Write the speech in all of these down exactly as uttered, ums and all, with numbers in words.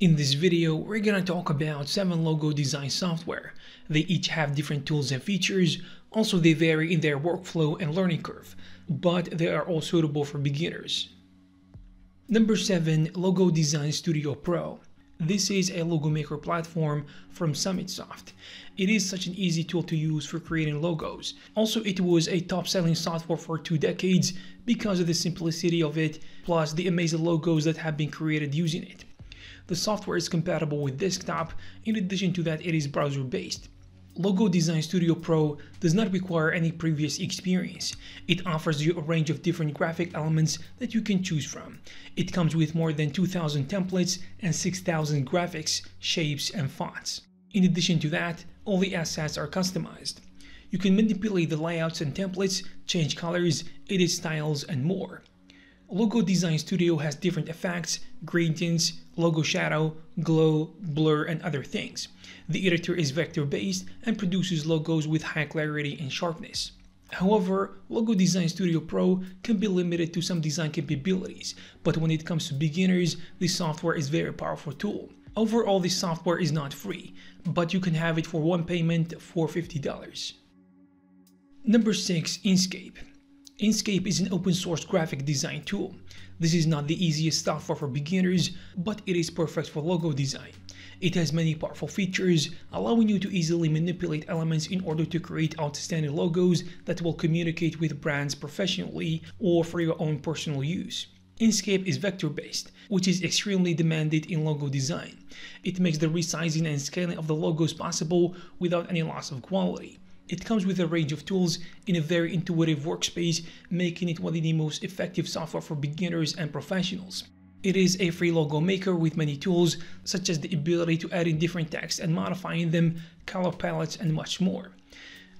In this video, we're gonna talk about seven logo design software. They each have different tools and features. Also, they vary in their workflow and learning curve, but they are all suitable for beginners. Number seven, Logo Design Studio Pro. This is a logo maker platform from SummitSoft. It is such an easy tool to use for creating logos. Also, it was a top-selling software for two decades because of the simplicity of it, plus the amazing logos that have been created using it. The software is compatible with desktop. In addition to that, it is browser-based. Logo Design Studio Pro does not require any previous experience. It offers you a range of different graphic elements that you can choose from. It comes with more than two thousand templates and six thousand graphics, shapes, and fonts. In addition to that, all the assets are customized. You can manipulate the layouts and templates, change colors, edit styles, and more. Logo Design Studio has different effects, gradients, logo shadow, glow, blur, and other things. The editor is vector-based and produces logos with high clarity and sharpness. However, Logo Design Studio Pro can be limited to some design capabilities, but when it comes to beginners, this software is a very powerful tool. Overall, this software is not free, but you can have it for one payment for fifty dollars. Number six, Inkscape. Inkscape is an open-source graphic design tool. This is not the easiest software for beginners, but it is perfect for logo design. It has many powerful features, allowing you to easily manipulate elements in order to create outstanding logos that will communicate with brands professionally or for your own personal use. Inkscape is vector-based, which is extremely demanded in logo design. It makes the resizing and scaling of the logos possible without any loss of quality. It comes with a range of tools in a very intuitive workspace, making it one of the most effective software for beginners and professionals. It is a free logo maker with many tools, such as the ability to add in different text and modifying them, color palettes, and much more.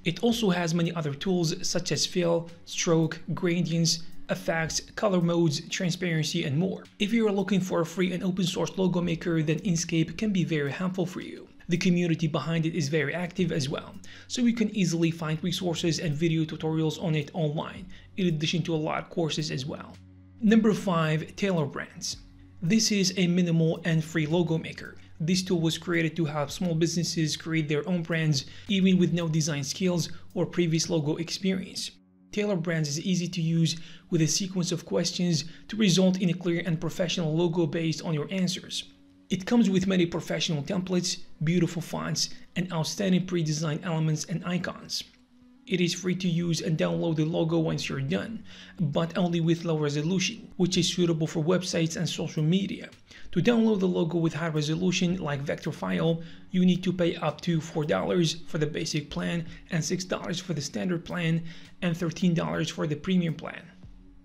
It also has many other tools, such as fill, stroke, gradients, effects, color modes, transparency, and more. If you are looking for a free and open source logo maker, then Inkscape can be very helpful for you. The community behind it is very active as well, so you can easily find resources and video tutorials on it online, in addition to a lot of courses as well. Number five, Tailor Brands. This is a minimal and free logo maker. This tool was created to help small businesses create their own brands, even with no design skills or previous logo experience. Tailor Brands is easy to use with a sequence of questions to result in a clear and professional logo based on your answers. It comes with many professional templates, beautiful fonts, and outstanding pre-designed elements and icons. It is free to use and download the logo once you're done, but only with low resolution, which is suitable for websites and social media. To download the logo with high resolution, like vector file, you need to pay up to four dollars for the basic plan and six dollars for the standard plan and thirteen dollars for the premium plan.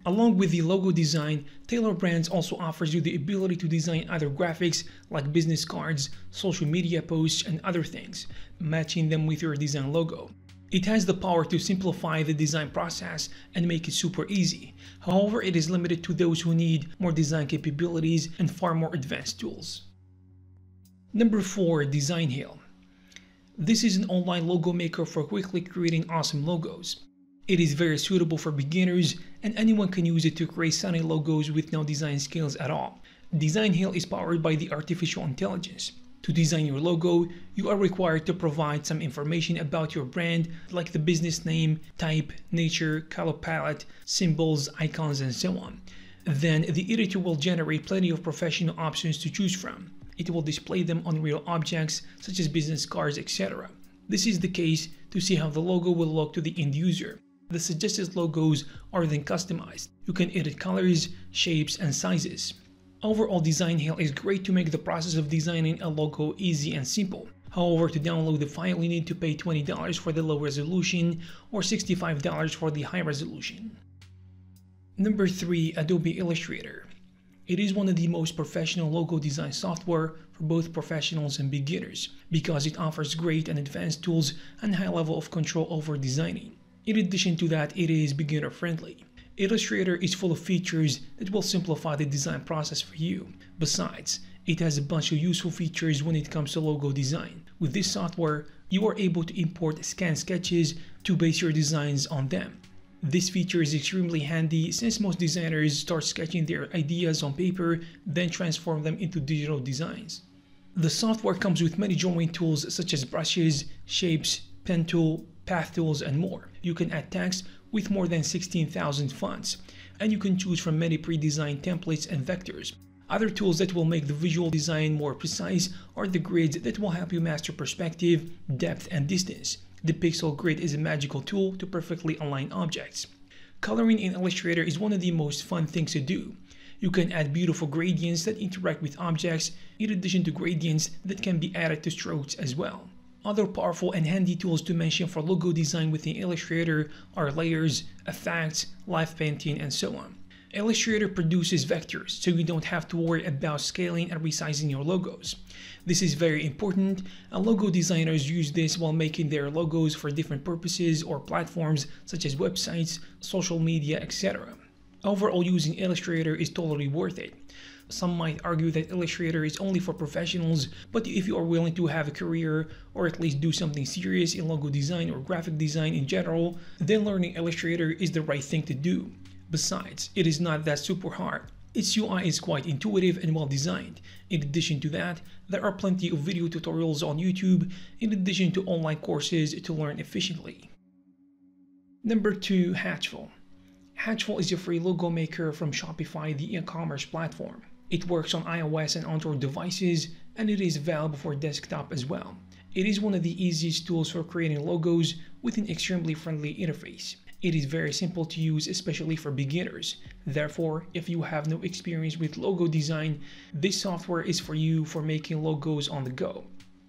Along with the logo design, Tailor Brands also offers you the ability to design other graphics like business cards, social media posts, and other things, matching them with your design logo. It has the power to simplify the design process and make it super easy. However, it is limited to those who need more design capabilities and far more advanced tools. Number four, Designhill. This is an online logo maker for quickly creating awesome logos. It is very suitable for beginners, and anyone can use it to create stunning logos with no design skills at all. Designhill is powered by the artificial intelligence. To design your logo, you are required to provide some information about your brand, like the business name, type, nature, color palette, symbols, icons, and so on. Then the editor will generate plenty of professional options to choose from. It will display them on real objects, such as business cards, et cetera. This is the case to see how the logo will look to the end user. The suggested logos are then customized. You can edit colors, shapes, and sizes. Overall, Designhill is great to make the process of designing a logo easy and simple. However, to download the file, you need to pay twenty dollars for the low resolution or sixty-five dollars for the high resolution. Number three, Adobe Illustrator. It is one of the most professional logo design software for both professionals and beginners because it offers great and advanced tools and high level of control over designing. In addition to that, it is beginner-friendly. Illustrator is full of features that will simplify the design process for you. Besides, it has a bunch of useful features when it comes to logo design. With this software, you are able to import scanned sketches to base your designs on them. This feature is extremely handy since most designers start sketching their ideas on paper, then transform them into digital designs. The software comes with many drawing tools such as brushes, shapes, pen tool, path tools, and more. You can add text with more than sixteen thousand fonts, and you can choose from many pre-designed templates and vectors. Other tools that will make the visual design more precise are the grids that will help you master perspective, depth, and distance. The pixel grid is a magical tool to perfectly align objects. Coloring in Illustrator is one of the most fun things to do. You can add beautiful gradients that interact with objects, in addition to gradients that can be added to strokes as well. Other powerful and handy tools to mention for logo design within Illustrator are layers, effects, live painting, and so on. Illustrator produces vectors, so you don't have to worry about scaling and resizing your logos. This is very important, and logo designers use this while making their logos for different purposes or platforms such as websites, social media, et cetera. Overall, using Illustrator is totally worth it. Some might argue that Illustrator is only for professionals, but if you are willing to have a career or at least do something serious in logo design or graphic design in general, then learning Illustrator is the right thing to do. Besides, it is not that super hard. Its U I is quite intuitive and well designed. In addition to that, there are plenty of video tutorials on YouTube, in addition to online courses to learn efficiently. Number two, Hatchful. Hatchful is a free logo maker from Shopify, the e-commerce platform. It works on iOS and Android devices, and it is available for desktop as well. It is one of the easiest tools for creating logos with an extremely friendly interface. It is very simple to use, especially for beginners. Therefore, if you have no experience with logo design, this software is for you for making logos on the go.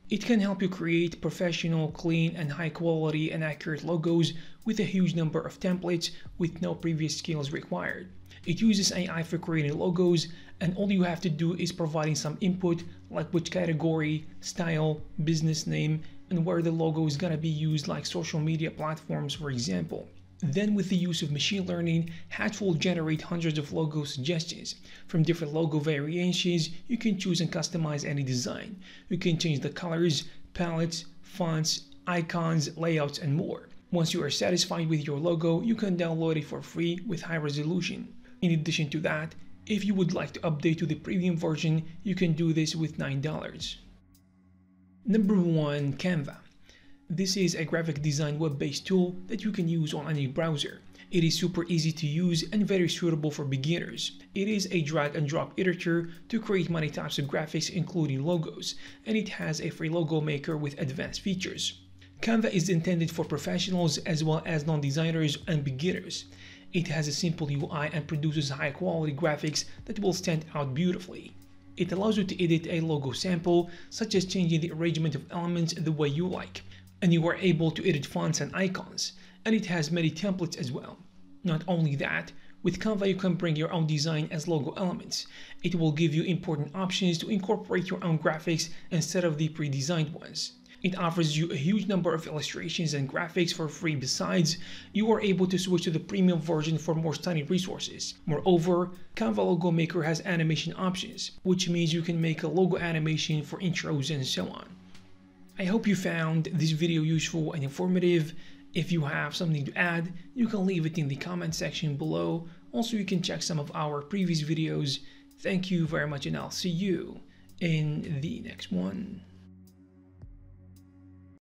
It can help you create professional, clean, and high quality and accurate logos with a huge number of templates with no previous skills required. It uses A I for creating logos, and all you have to do is providing some input like which category, style, business name, and where the logo is gonna be used, like social media platforms, for example. Then with the use of machine learning, Hatchful generates hundreds of logo suggestions. From different logo variations, you can choose and customize any design. You can change the colors, palettes, fonts, icons, layouts, and more. Once you are satisfied with your logo, you can download it for free with high resolution. In addition to that, if you would like to update to the premium version, you can do this with nine dollars. Number one, Canva. This is a graphic design web-based tool that you can use on any browser. It is super easy to use and very suitable for beginners. It is a drag and drop editor to create many types of graphics, including logos, and it has a free logo maker with advanced features. Canva is intended for professionals as well as non-designers and beginners. It has a simple U I and produces high-quality graphics that will stand out beautifully. It allows you to edit a logo sample, such as changing the arrangement of elements the way you like. And you are able to edit fonts and icons, and it has many templates as well. Not only that, with Canva you can bring your own design as logo elements. It will give you important options to incorporate your own graphics instead of the pre-designed ones. It offers you a huge number of illustrations and graphics for free. Besides, you are able to switch to the premium version for more stunning resources. Moreover, Canva Logo Maker has animation options, which means you can make a logo animation for intros and so on. I hope you found this video useful and informative. If you have something to add, you can leave it in the comment section below. Also, you can check some of our previous videos. Thank you very much, and I'll see you in the next one.